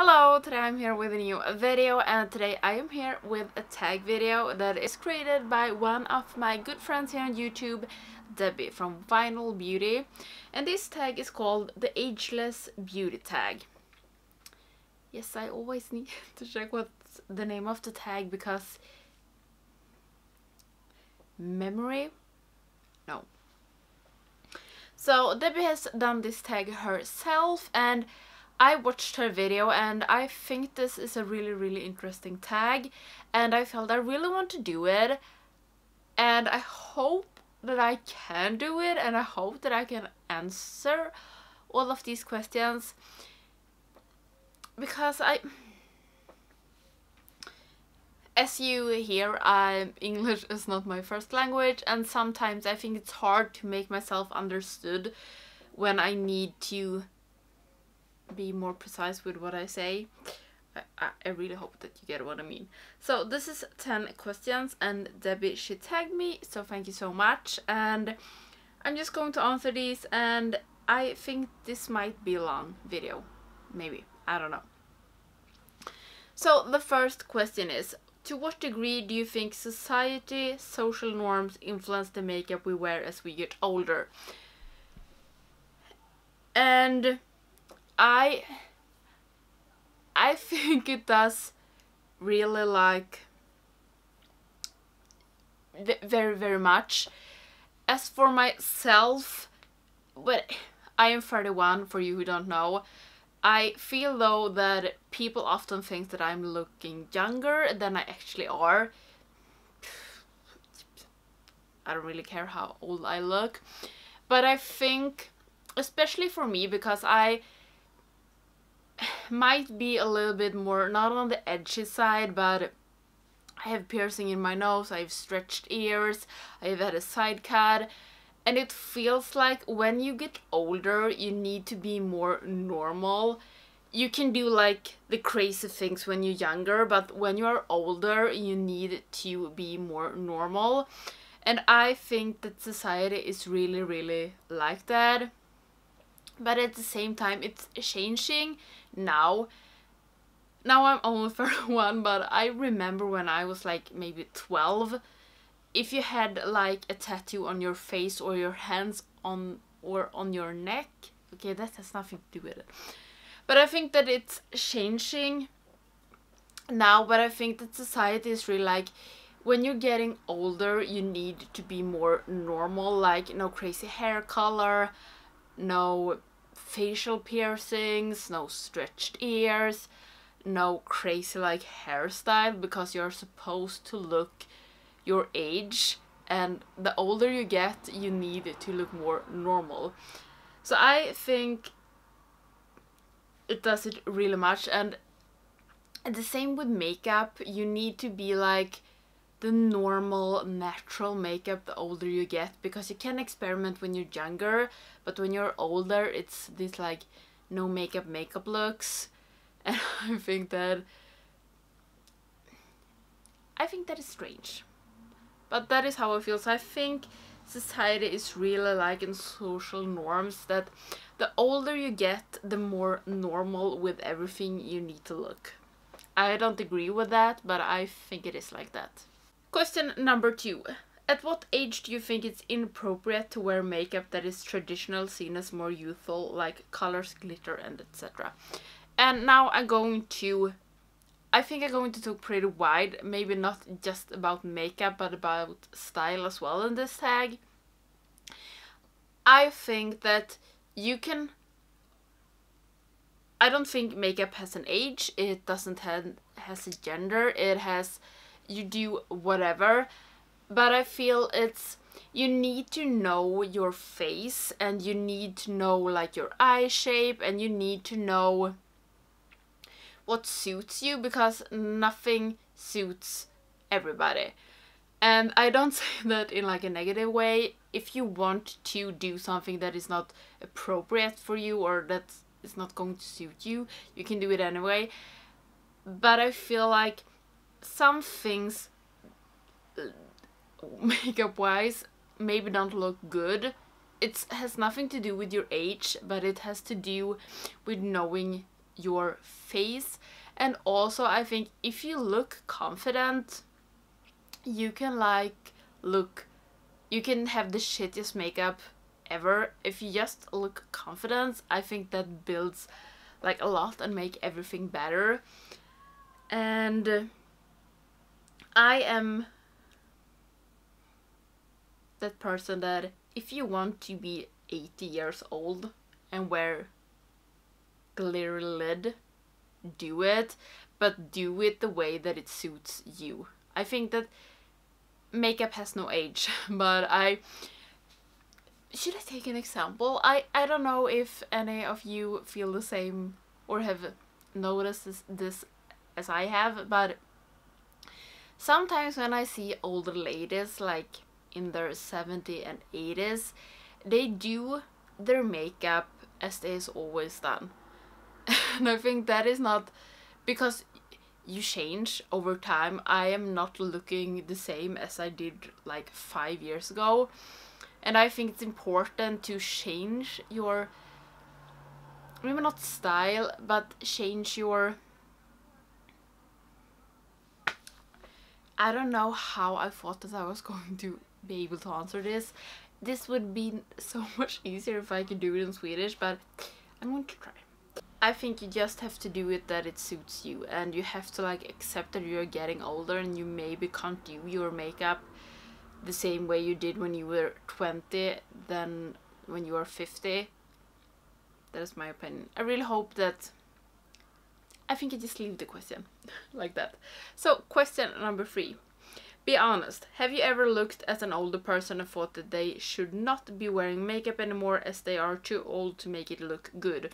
Hello, today I'm here with a new video, and today I am here with a tag video that is created by one of my good friends here on YouTube, Debbie from Vinyl Beauty, and this tag is called the Ageless Beauty Tag. Yes, I always need to check what's the name of the tag because memory? No. So Debbie has done this tag herself, and I watched her video and I think this is a really interesting tag, and I felt I really want to do it, and I hope that I can do it, and I hope that I can answer all of these questions, because as you hear, English is not my first language, and sometimes I think it's hard to make myself understood when I need to be more precise with what I say. I really hope that you get what I mean. So this is 10 questions, and Debbie, she tagged me, so thank you so much, and I'm just going to answer these, and I think this might be a long video, maybe, I don't know. So the first question is, to what degree do you think society, social norms influence the makeup we wear as we get older? And I think it does really, like, very much. As for myself, but I am 31, for you who don't know, I feel though that people often think that I'm looking younger than I actually are. I don't really care how old I look, but I think, especially for me, because I might be a little bit more, not on the edgy side, but I have piercing in my nose, I have stretched ears, I have had a side cut, and it feels like when you get older you need to be more normal. You can do like the crazy things when you're younger, but when you are older you need to be more normal, and I think that society is really like that. But at the same time, it's changing now. Now I'm only 31, but I remember when I was like maybe 12, if you had like a tattoo on your face or your hands on your neck, okay, that has nothing to do with it. But I think that it's changing now, but I think that society is really like, when you're getting older, you need to be more normal, like no crazy hair color, no facial piercings, no stretched ears, no crazy like hairstyle, because you're supposed to look your age, and the older you get you need to look more normal. So I think it does it really much, and the same with makeup. You need to be like the normal natural makeup the older you get, because you can experiment when you're younger, but when you're older it's this like no makeup looks, and I think that is strange, but that is how it feels. I think society is really like in social norms that the older you get the more normal with everything you need to look. I don't agree with that, but I think it is like that. Question number 2. At what age do you think it's inappropriate to wear makeup that is traditional, seen as more youthful, like colors, glitter, and etc.? And now I think I'm going to talk pretty wide, maybe not just about makeup, but about style as well in this tag. I think that you can, I don't think makeup has an age, it doesn't has a gender, it has, you do whatever, but I feel it's, you need to know your face, and you need to know like your eye shape, and you need to know what suits you, because nothing suits everybody. And I don't say that in like a negative way. If you want to do something that is not appropriate for you, or that's, it's not going to suit you, you can do it anyway, but I feel like some things makeup wise maybe don't look good. It has nothing to do with your age, but it has to do with knowing your face. And also I think if you look confident, you can like look, you can have the shittiest makeup ever. If you just look confident, I think that builds like a lot and make everything better. And I am that person that if you want to be 80 years old and wear glitter lid, do it, but do it the way that it suits you. I think that makeup has no age, but I should I take an example? I don't know if any of you feel the same or have noticed this as I have, but sometimes when I see older ladies like in their 70s and 80s, they do their makeup as they is always done. And I think that is not, because you change over time. I am not looking the same as I did like 5 years ago. And I think it's important to change your, maybe not style, but change your, I don't know how I thought that I was going to be able to answer this. This would be so much easier if I could do it in Swedish, but I'm going to try. I think you just have to do it that it suits you, and you have to like accept that you're getting older and you maybe can't do your makeup the same way you did when you were 20 than when you are 50. That is my opinion. I really hope that, I think I just leave the question like that. So question number 3. Be honest. Have you ever looked at an older person and thought that they should not be wearing makeup anymore as they are too old to make it look good?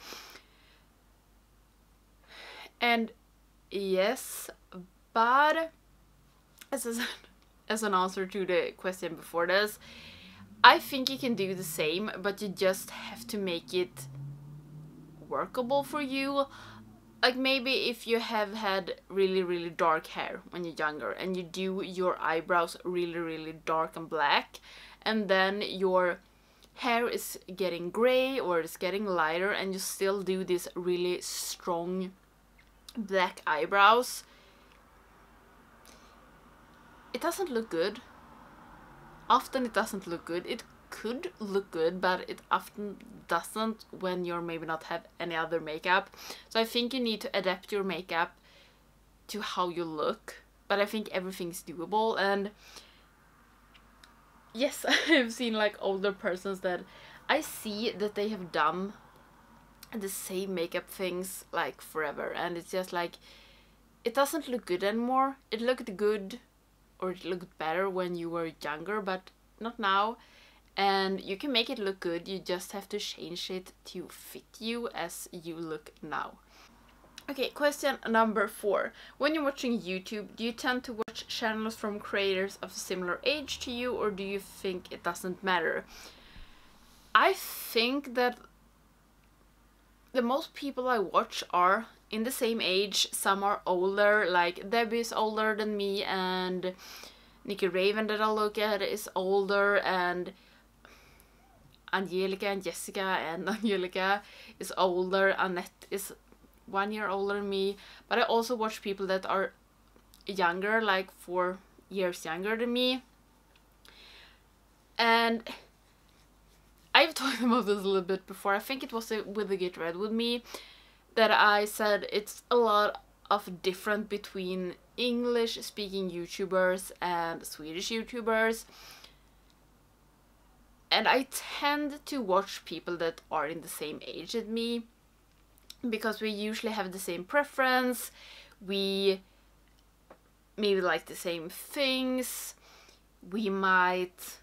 And yes, but as an answer to the question before this, I think you can do the same, but you just have to make it workable for you. Like maybe if you have had really, really dark hair when you're younger and you do your eyebrows really, really dark and black, and then your hair is getting gray or it's getting lighter and you still do this really strong black eyebrows, it doesn't look good. Often it doesn't look good. It could look good, but it often doesn't when you're maybe not have any other makeup. So I think you need to adapt your makeup to how you look, but I think everything's doable. And yes, I've seen like older persons that I see that they have done the same makeup things like forever, and it's just like it doesn't look good anymore. It looked good or it looked better when you were younger, but not now. And you can make it look good, you just have to change it to fit you as you look now. Okay, question number 4. When you're watching YouTube, do you tend to watch channels from creators of a similar age to you, or do you think it doesn't matter? I think that the most people I watch are in the same age. Some are older, like Debbie is older than me, and Nikki Raven that I look at is older, and Angelica and Jessica, and Angelica is older, Annette is 1 year older than me. But I also watch people that are younger, like 4 years younger than me. And I've talked about this a little bit before, I think it was with the Get Red With Me, that I said it's a lot of difference between English speaking YouTubers and Swedish YouTubers. And I tend to watch people that are in the same age as me, because we usually have the same preference, we maybe like the same things, we might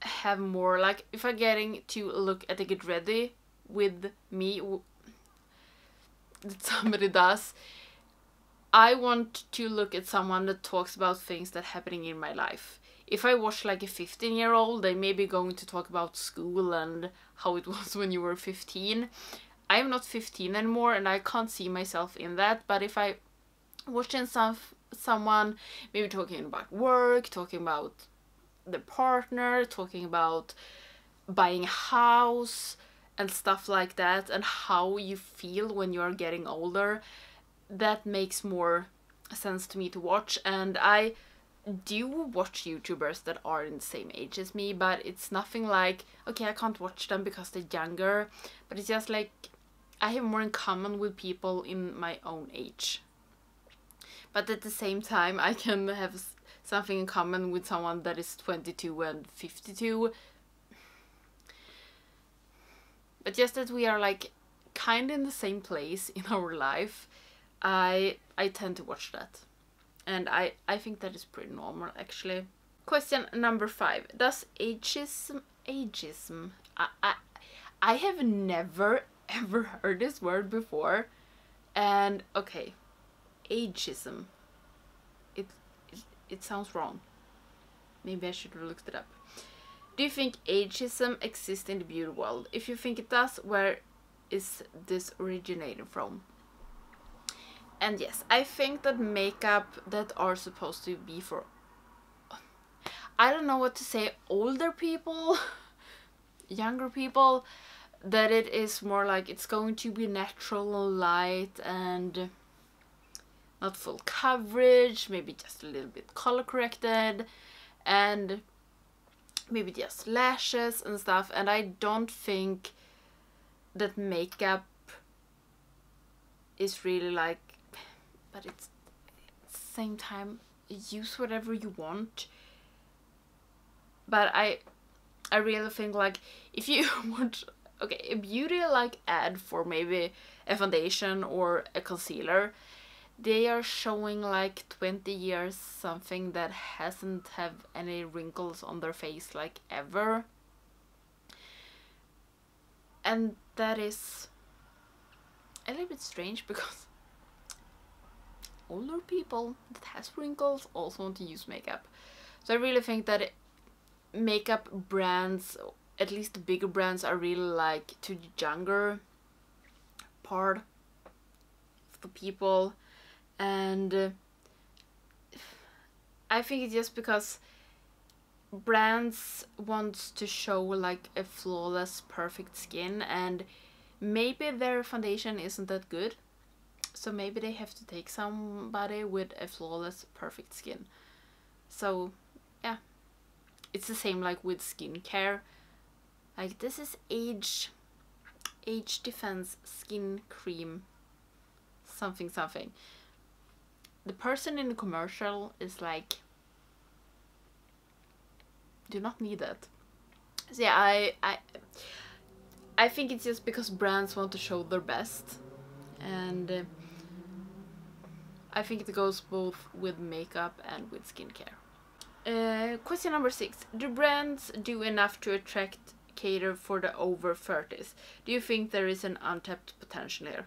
have more, like if I'm getting to look at the Get Ready With Me that somebody does, I want to look at someone that talks about things that are happening in my life. If I watch like a 15-year-old, they may be going to talk about school and how it was when you were 15. I am not 15 anymore and I can't see myself in that, but if I watch in someone maybe talking about work, talking about the partner, talking about buying a house, and stuff like that, and how you feel when you're getting older, that makes more sense to me to watch. And I do watch YouTubers that are in the same age as me, but it's nothing like, okay, I can't watch them because they're younger, but it's just like I have more in common with people in my own age. But at the same time, I can have something in common with someone that is 22 and 52. But just that we are like kind of in the same place in our life, I tend to watch that. And I think that is pretty normal, actually. Question number 5. Does ageism... I have never ever heard this word before. And okay, ageism. It sounds wrong. Maybe I should have looked it up. Do you think ageism exists in the beauty world? If you think it does, where is this originating from? And yes, I think that makeup that are supposed to be for, I don't know what to say, older people, younger people, that it is more like it's going to be natural and light and not full coverage, maybe just a little bit color corrected, and maybe just lashes and stuff. And I don't think that makeup is really like, but it's at the same time, use whatever you want. But I really think, like, if you want, okay, a beauty like ad for maybe a foundation or a concealer, they are showing like 20 years something that hasn't have any wrinkles on their face like ever. And that is a little bit strange, because older people that has wrinkles also want to use makeup. So I really think that makeup brands, at least the bigger brands, are really like to the younger part of the people. And I think it's just because brands wants to show like a flawless, perfect skin, and maybe their foundation isn't that good. So maybe they have to take somebody with a flawless, perfect skin. So yeah, it's the same like with skincare. Like, this is age defense skin cream, something something. The person in the commercial is like, do not need that. So yeah, I think it's just because brands want to show their best. And I think it goes both with makeup and with skincare. Question number 6. Do brands do enough to attract, cater for the over 30s? Do you think there is an untapped potential here?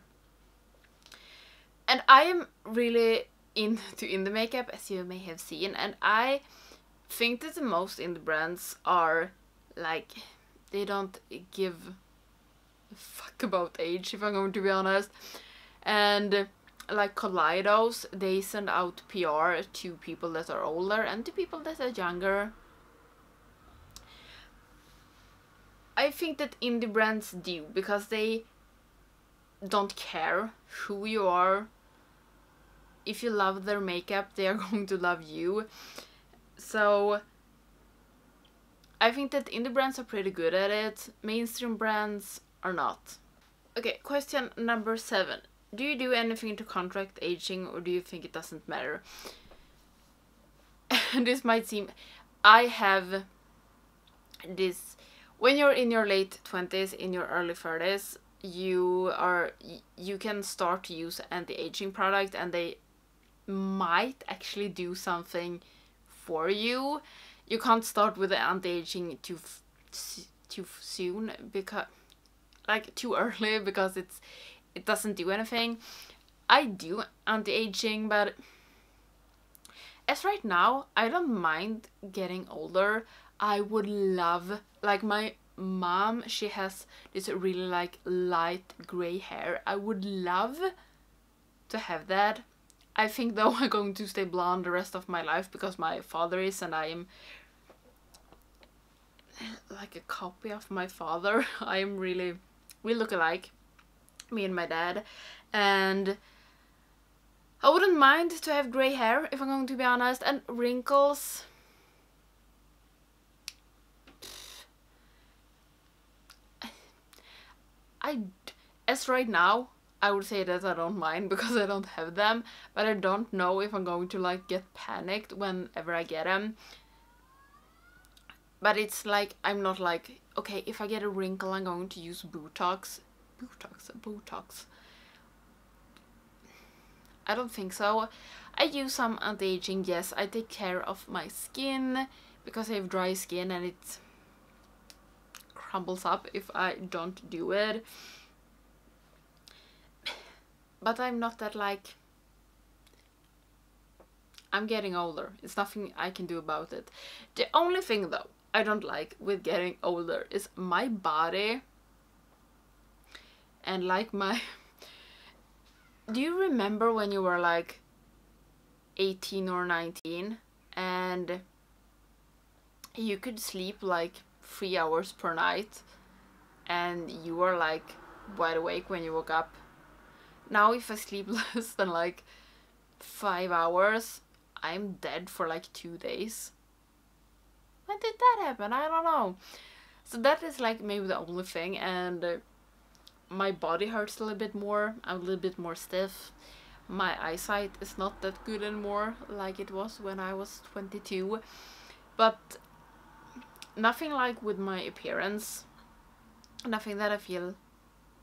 And I am really into in the makeup, as you may have seen, and I think that the most in the brands are like, they don't give a fuck about age, if I'm going to be honest. And like Kaleidos, they send out PR to people that are older and to people that are younger. I think that indie brands do, because they don't care who you are. If you love their makeup, they are going to love you. So I think that indie brands are pretty good at it. Mainstream brands are not. Okay, question number 7. Do you do anything to contract aging, or do you think it doesn't matter? This might seem, I have this, when you're in your late 20s, in your early 30s, you can start to use anti-aging product, and they might actually do something for you. You can't start with the anti-aging too soon, because like too early, because it doesn't do anything. I do anti-aging, but as right now, I don't mind getting older. I would love, like, my mom, she has this really like light gray hair. I would love to have that. I think though I'm going to stay blonde the rest of my life, because my father is, and I am like a copy of my father. I am really we look alike, me and my dad, and I wouldn't mind to have grey hair, if I'm going to be honest, and wrinkles. As right now, I would say that I don't mind because I don't have them, but I don't know if I'm going to like get panicked whenever I get them. But it's like, I'm not like, okay, if I get a wrinkle, I'm going to use Botox. Botox. I don't think so. I use some anti-aging, yes. I take care of my skin because I have dry skin and it crumbles up if I don't do it. But I'm not that like... I'm getting older. It's nothing I can do about it. The only thing though I don't like with getting older is my body and like my... Do you remember when you were like 18 or 19 and you could sleep like 3 hours per night and you were like wide awake when you woke up? Now if I sleep less than like 5 hours, I'm dead for like 2 days. When did that happen? I don't know. So that is like maybe the only thing, and my body hurts a little bit more, I'm a little bit more stiff. My eyesight is not that good anymore like it was when I was 22. But nothing like with my appearance. Nothing that I feel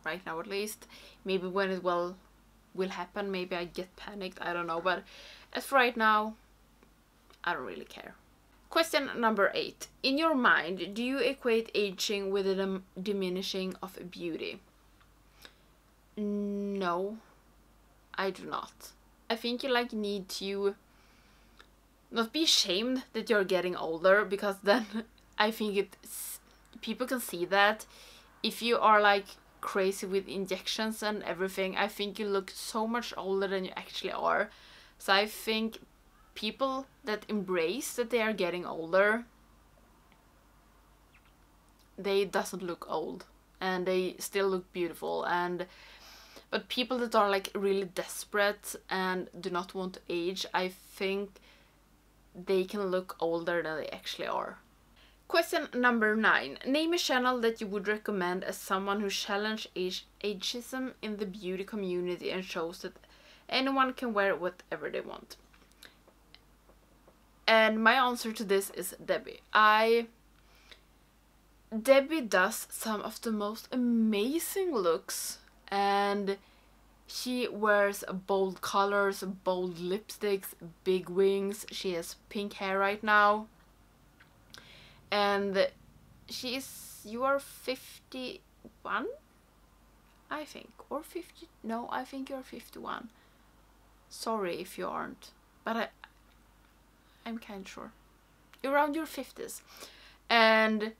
right now at least. Maybe when it will happen, maybe I get panicked, I don't know. But as for right now, I don't really care. Question number 8. In your mind, do you equate aging with the diminishing of beauty? No, I do not. I think you like need to not be ashamed that you're getting older, because then I think people can see that. If you are like crazy with injections and everything, I think you look so much older than you actually are. So I think people that embrace that they are getting older, they doesn't look old and they still look beautiful. And but people that are like really desperate and do not want to age, I think they can look older than they actually are. Question number 9. Name a channel that you would recommend as someone who challenges ageism in the beauty community and shows that anyone can wear whatever they want. And my answer to this is Debbie. Debbie does some of the most amazing looks, and she wears bold colors, bold lipsticks, big wings. She has pink hair right now. And she is, you are 51, I think, or 50, no, I think you're 51. Sorry if you aren't, but I'm kind of sure. You're around your 50s. And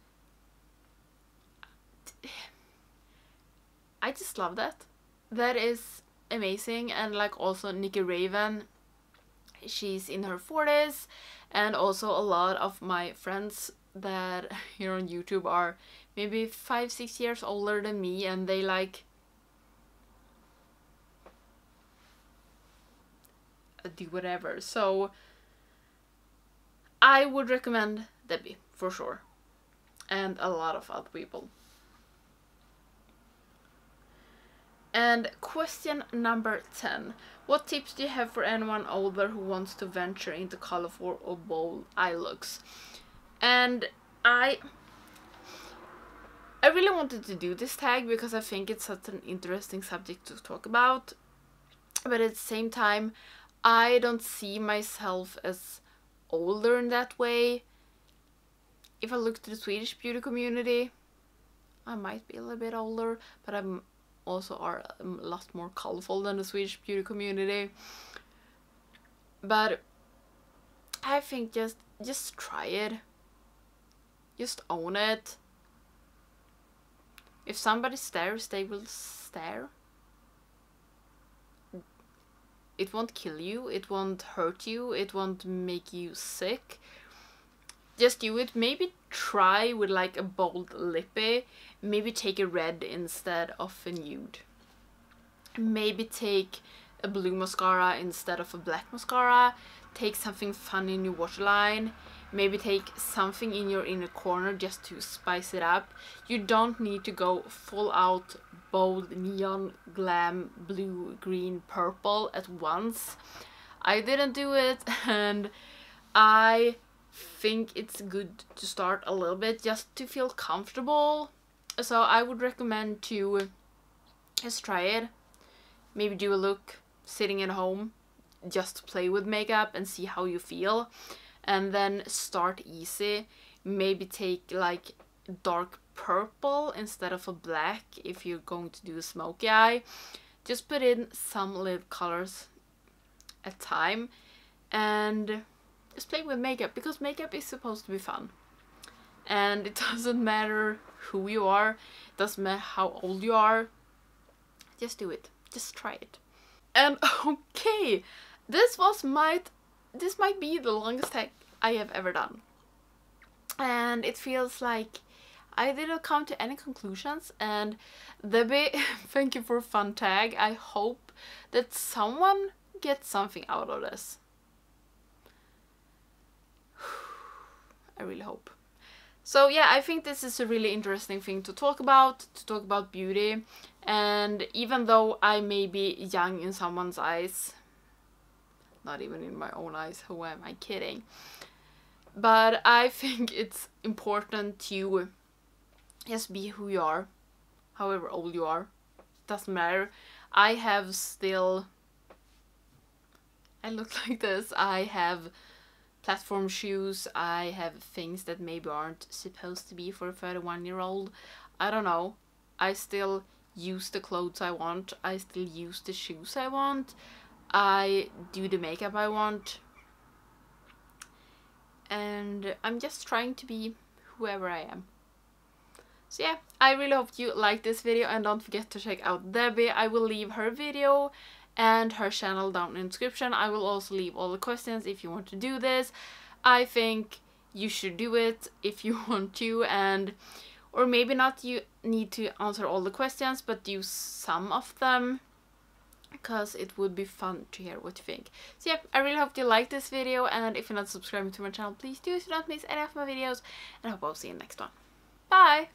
I just love that. That is amazing. And like also Nikki Raven, she's in her 40s, and also a lot of my friends that here on YouTube are maybe 5-6 years older than me, and they like do whatever. So I would recommend Debbie for sure, and a lot of other people. And question number 10. What tips do you have for anyone older who wants to venture into colorful or bold eye looks? And I really wanted to do this tag because I think it's such an interesting subject to talk about. But at the same time, I don't see myself as older in that way. If I look to the Swedish beauty community, I might be a little bit older, but I'm also are a lot more colorful than the Swedish beauty community. But I think just try it. Just own it. If somebody stares, they will stare. It won't kill you, it won't hurt you, it won't make you sick. Just do it. Maybe try with like a bold lippy, maybe take a red instead of a nude. Maybe take a blue mascara instead of a black mascara. Take something fun in your waterline. Maybe take something in your inner corner just to spice it up. You don't need to go full out bold neon glam blue, green, purple at once. I didn't do it, and I think it's good to start a little bit just to feel comfortable. So I would recommend to just try it. Maybe do a look sitting at home, just play with makeup and see how you feel, and then start easy. Maybe take like dark purple instead of a black if you're going to do a smoky eye. Just put in some lid colors at a time and just play with makeup, because makeup is supposed to be fun. And it doesn't matter who you are, it doesn't matter how old you are, just do it. Just try it. And okay, this might be the longest tag I have ever done, and it feels like I didn't come to any conclusions. And Debbie, thank you for a fun tag. I hope that someone gets something out of this. I really hope. So yeah, I think this is a really interesting thing to talk about beauty. And even though I may be young in someone's eyes, not even in my own eyes, who am I kidding? But I think it's important to just be who you are, however old you are. Doesn't matter. I have still... I look like this. I have platform shoes. I have things that maybe aren't supposed to be for a 31-year-old. I don't know. I still use the clothes I want. I still use the shoes I want. I do the makeup I want. And I'm just trying to be whoever I am. So yeah, I really hope you liked this video, and don't forget to check out Debbie. I will leave her video and her channel down in the description. I will also leave all the questions if you want to do this. I think you should do it if you want to, and or maybe not you need to answer all the questions, but do some of them, because it would be fun to hear what you think. So yeah, I really hope you liked this video, and if you're not subscribing to my channel, please do so you don't miss any of my videos, and I hope I'll see you in the next one. Bye!